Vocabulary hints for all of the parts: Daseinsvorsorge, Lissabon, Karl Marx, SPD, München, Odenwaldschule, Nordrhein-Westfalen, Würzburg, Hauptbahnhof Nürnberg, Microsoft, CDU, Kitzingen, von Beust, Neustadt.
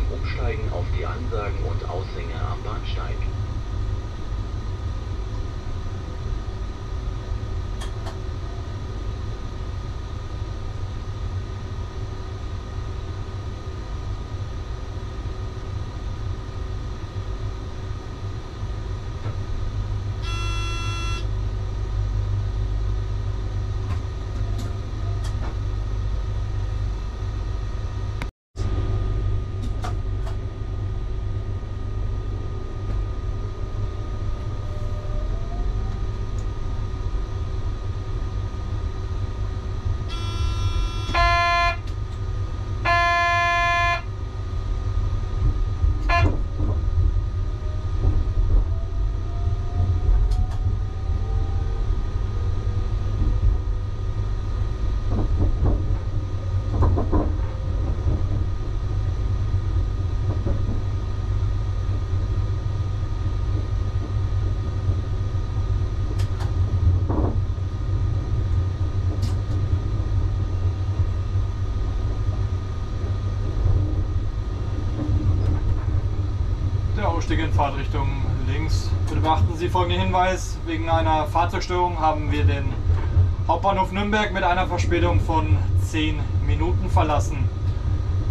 beim Umsteigen auf die Ansagen und Aushänge am Bahnsteig. Fahrtrichtung links. Bitte beachten Sie folgenden Hinweis. Wegen einer Fahrzeugstörung haben wir den Hauptbahnhof Nürnberg mit einer Verspätung von 10 Minuten verlassen.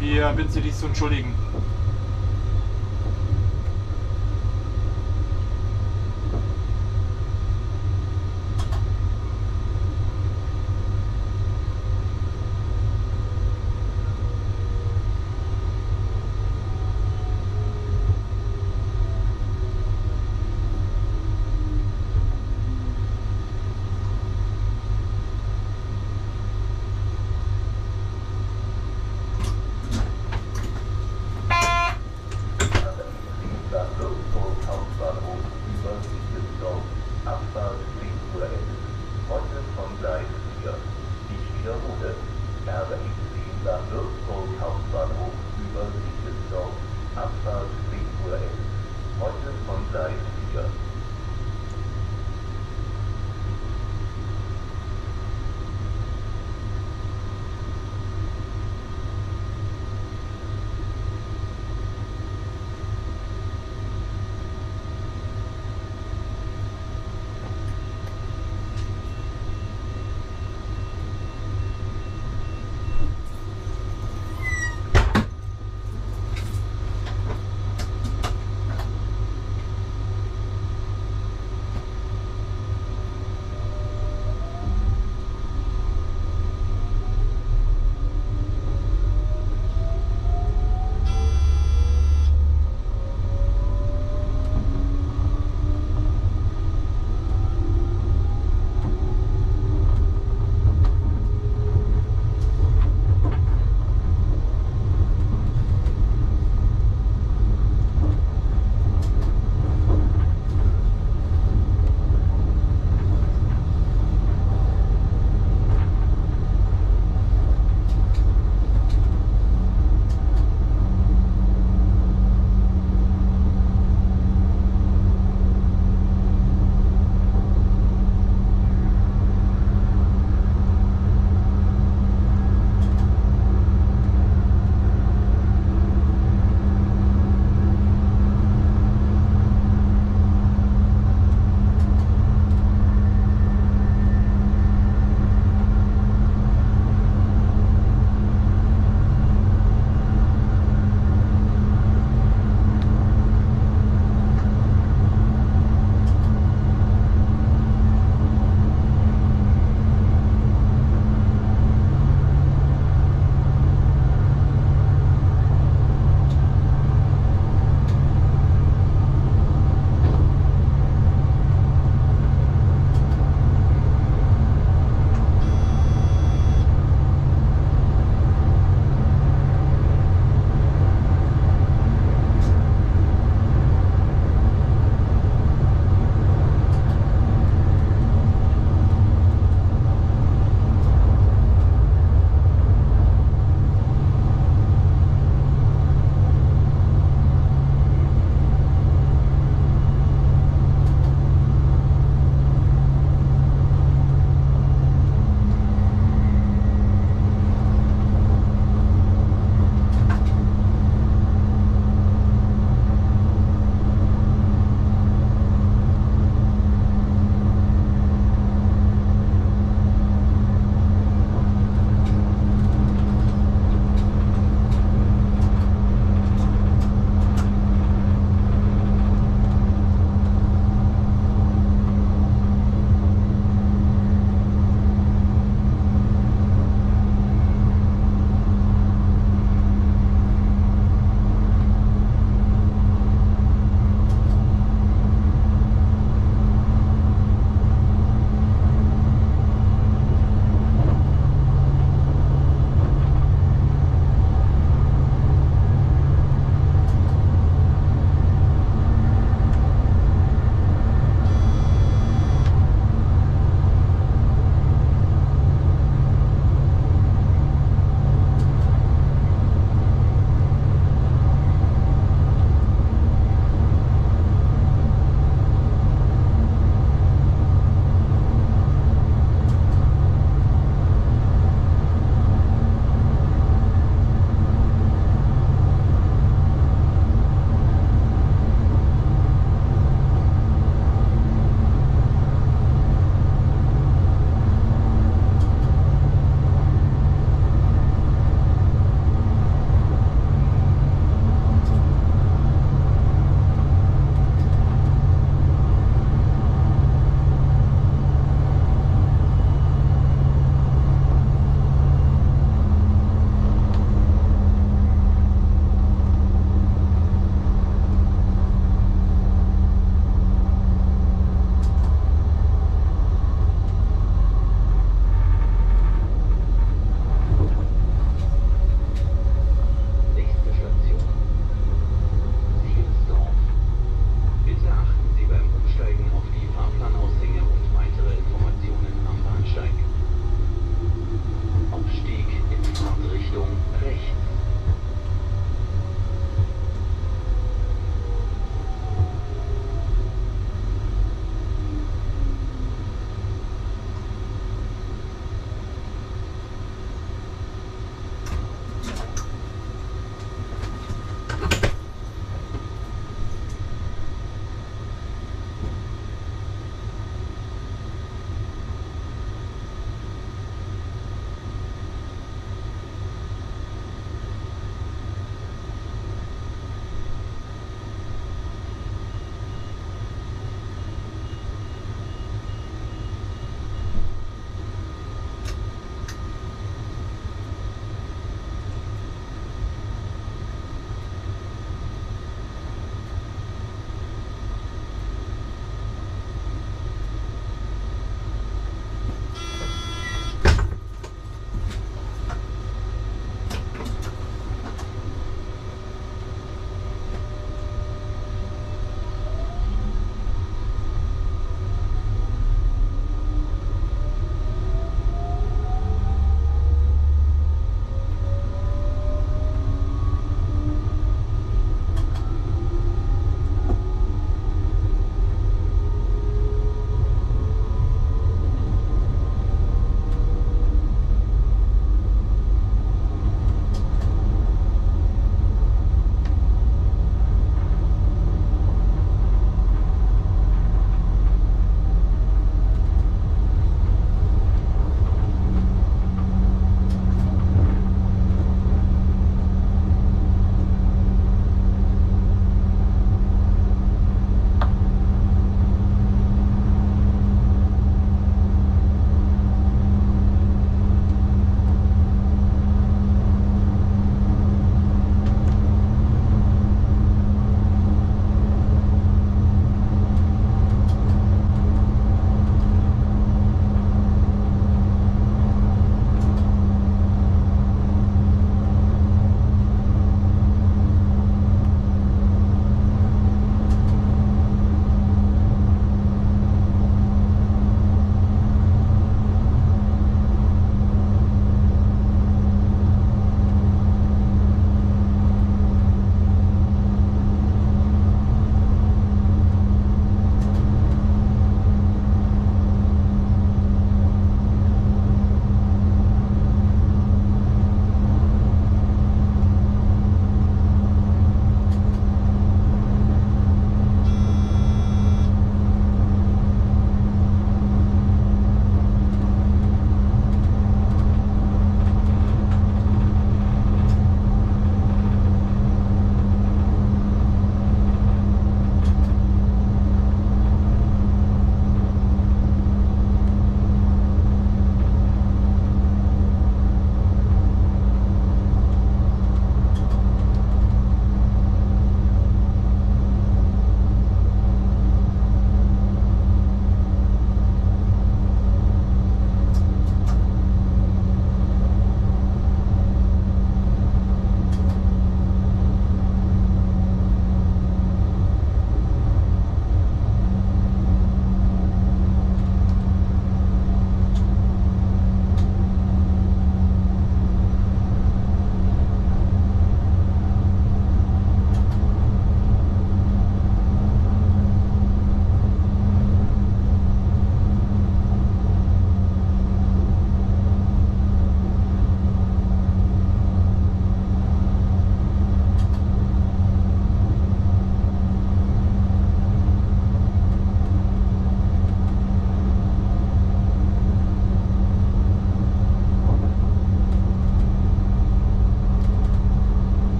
Wir bitten Sie, dies zu entschuldigen.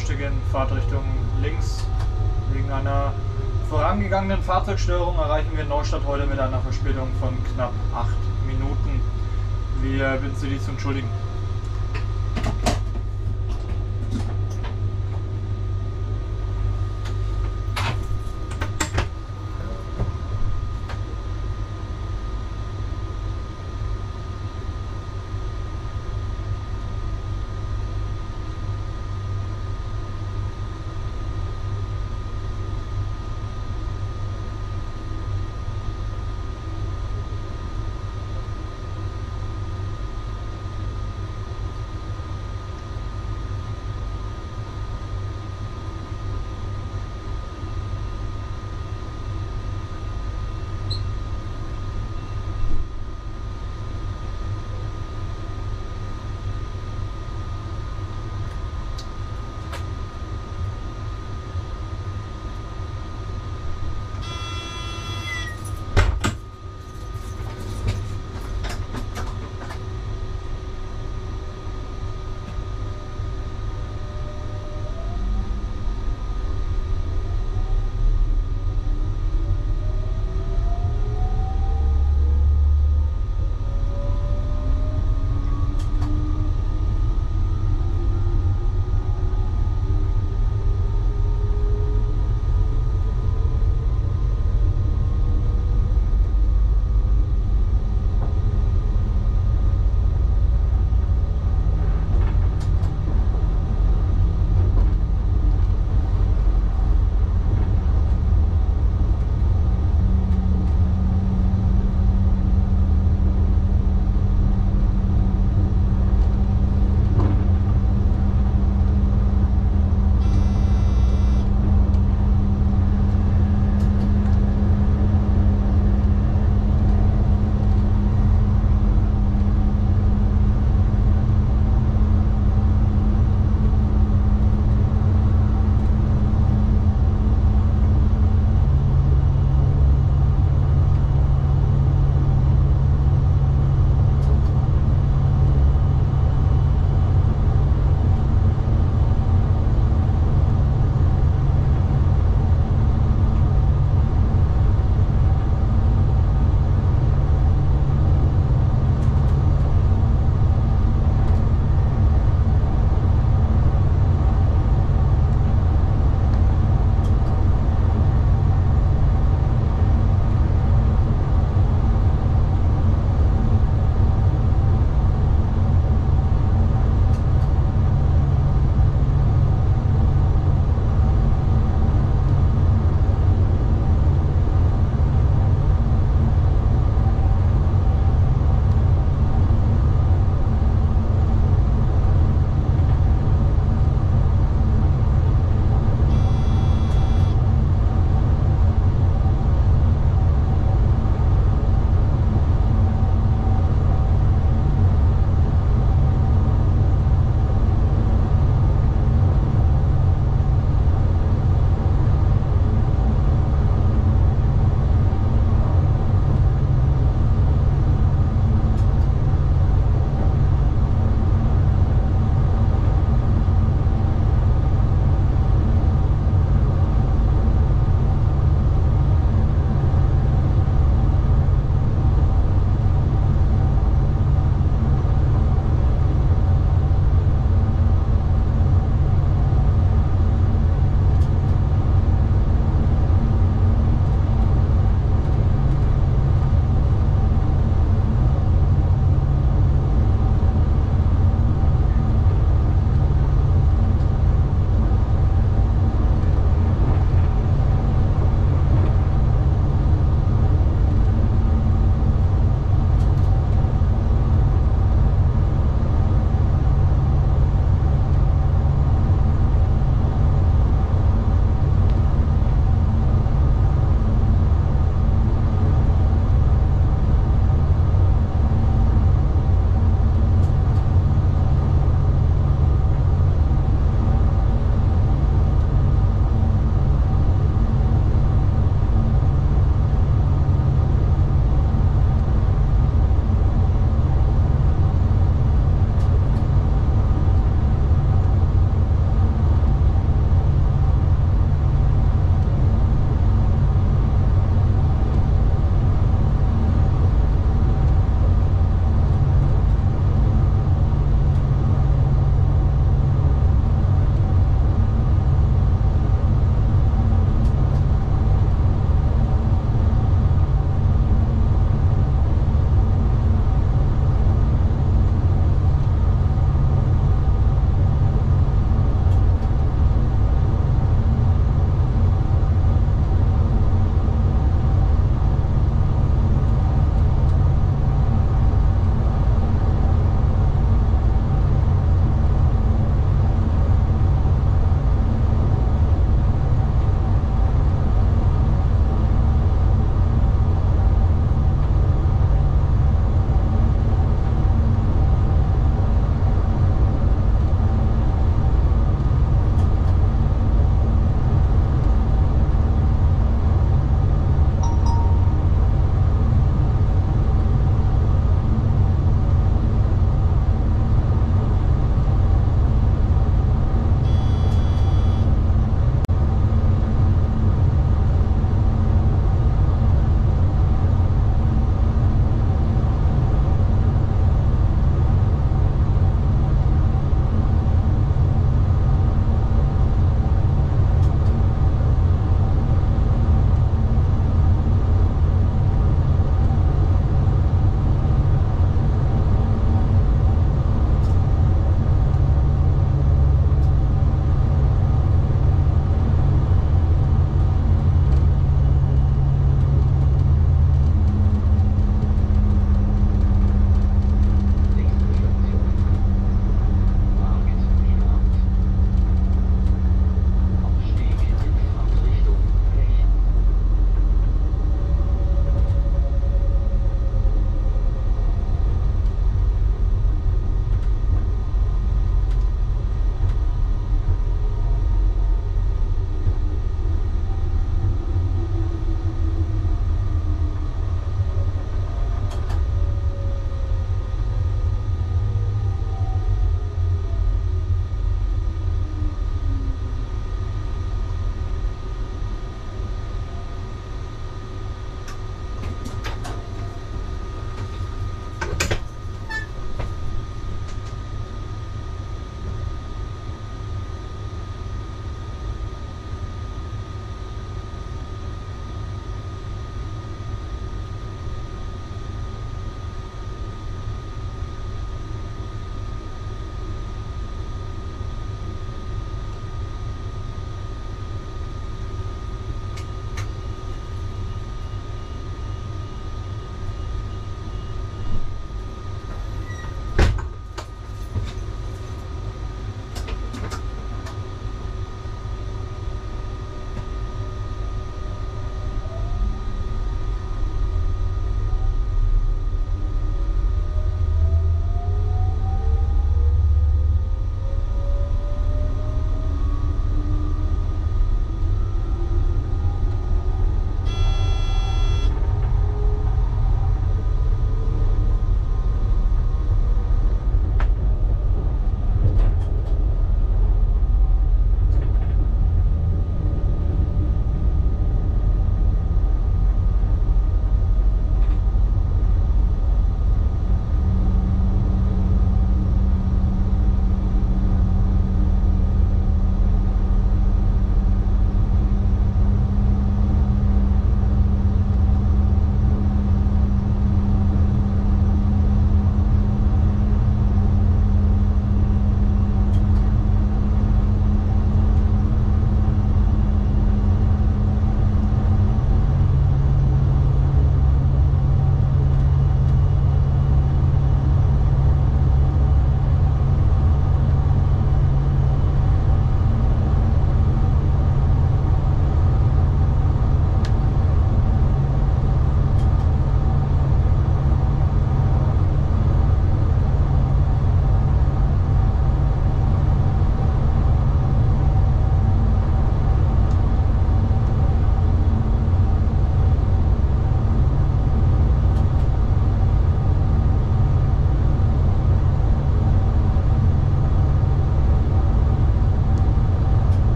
Abstiegen, Fahrtrichtung links. Wegen einer vorangegangenen Fahrzeugstörung erreichen wir Neustadt heute mit einer Verspätung von knapp 8 Minuten. Wir bitten Sie, dies zu entschuldigen.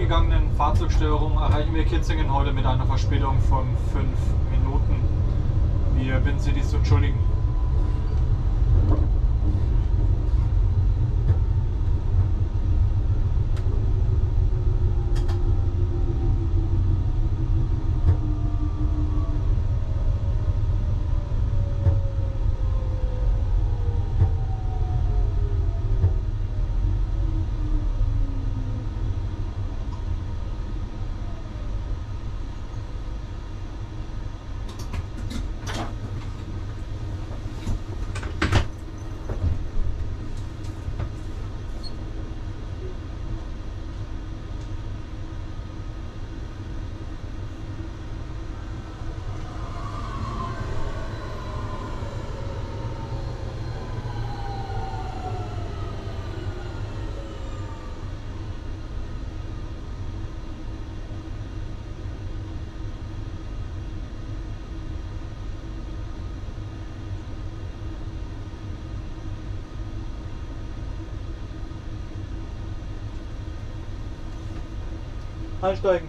angegangenen Fahrzeugstörung erreichen wir Kitzingen heute mit einer Verspätung von 5 Minuten. Wir bitten Sie, dies zu entschuldigen. Einsteigen.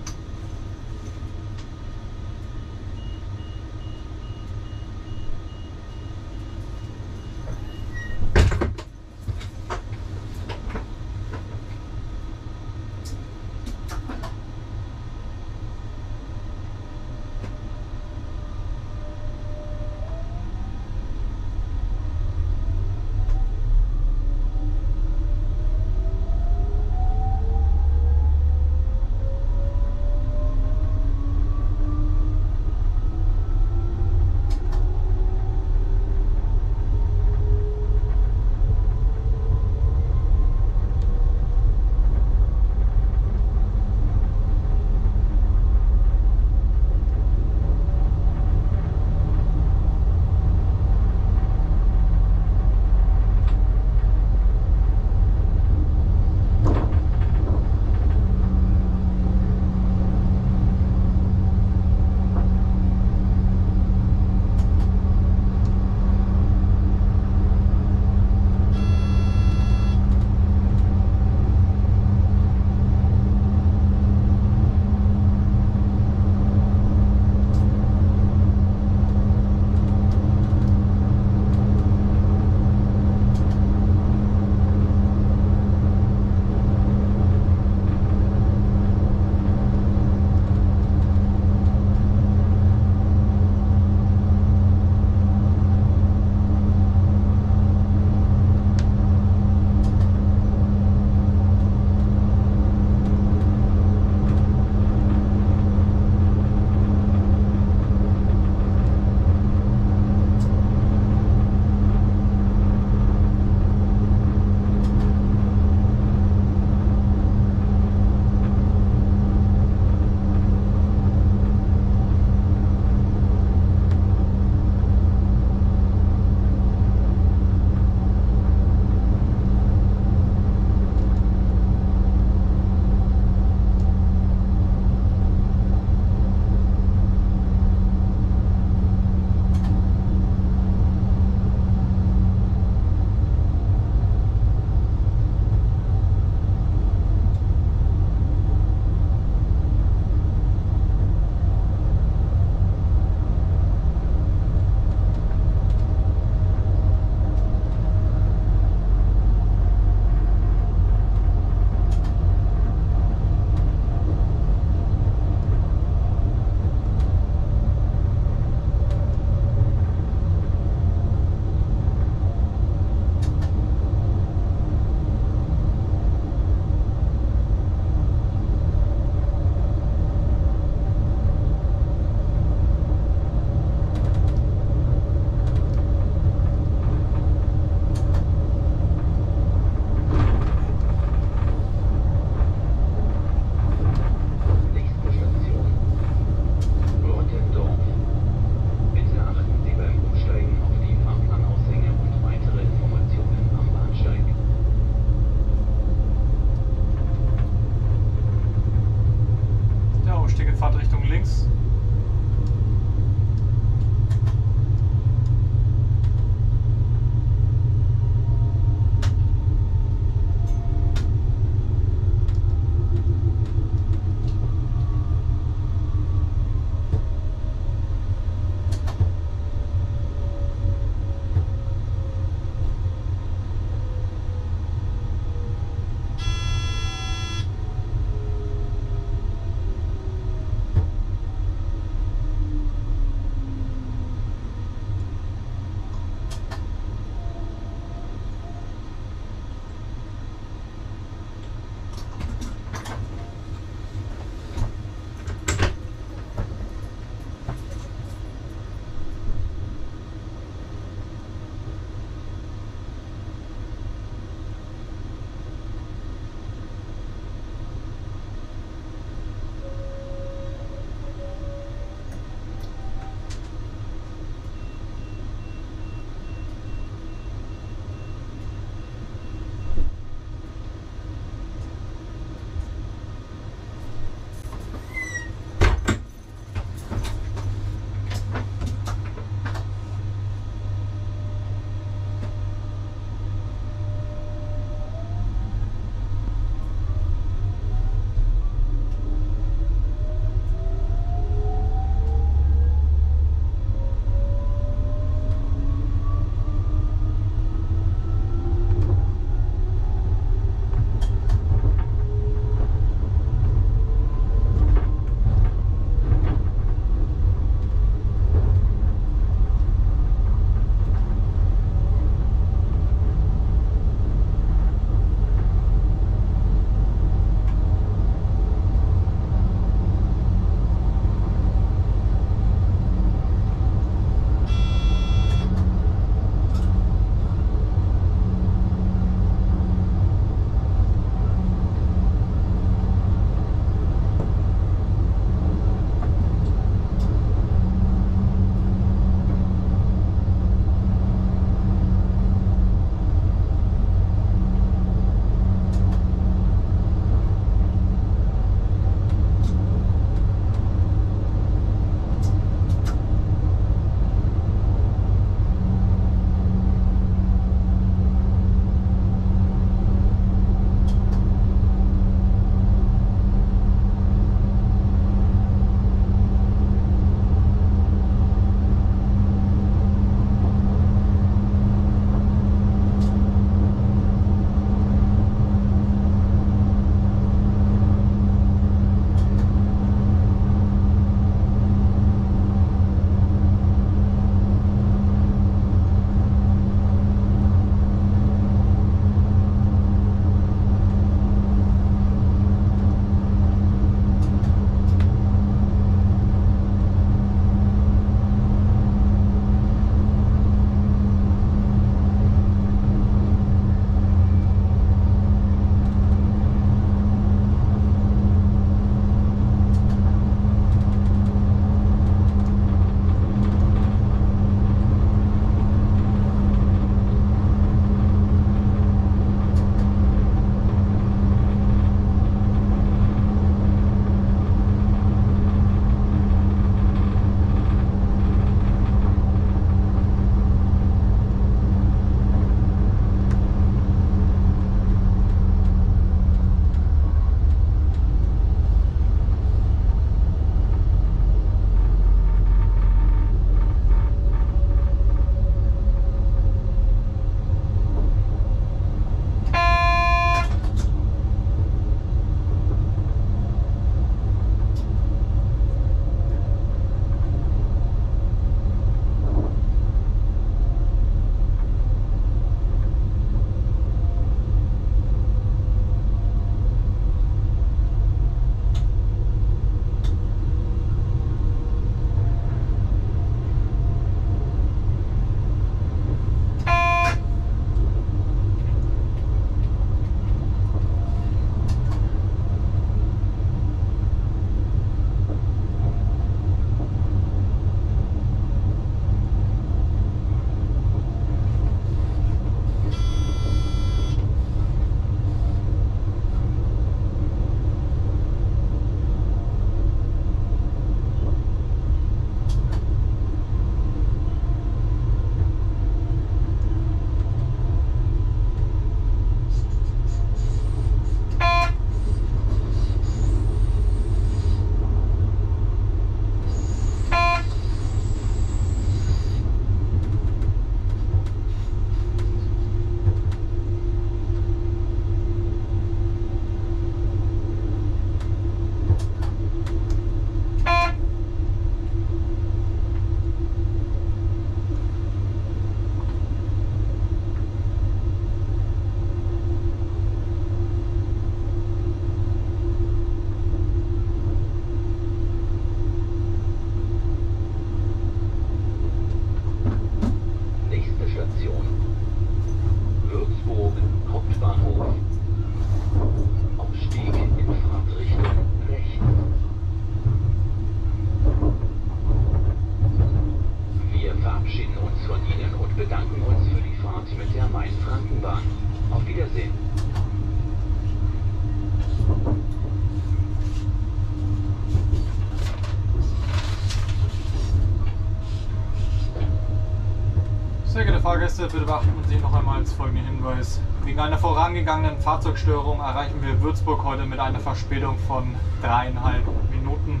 bitte beachten Sie noch einmal als folgenden Hinweis. Wegen einer vorangegangenen Fahrzeugstörung erreichen wir Würzburg heute mit einer Verspätung von 3,5 Minuten.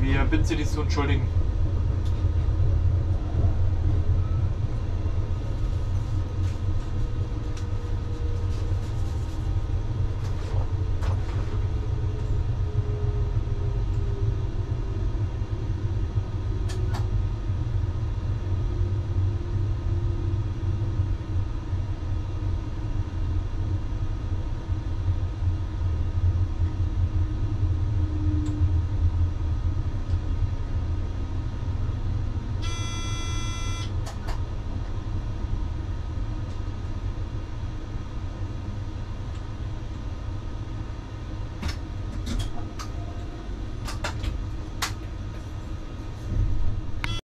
Wir bitten Sie, dies zu entschuldigen.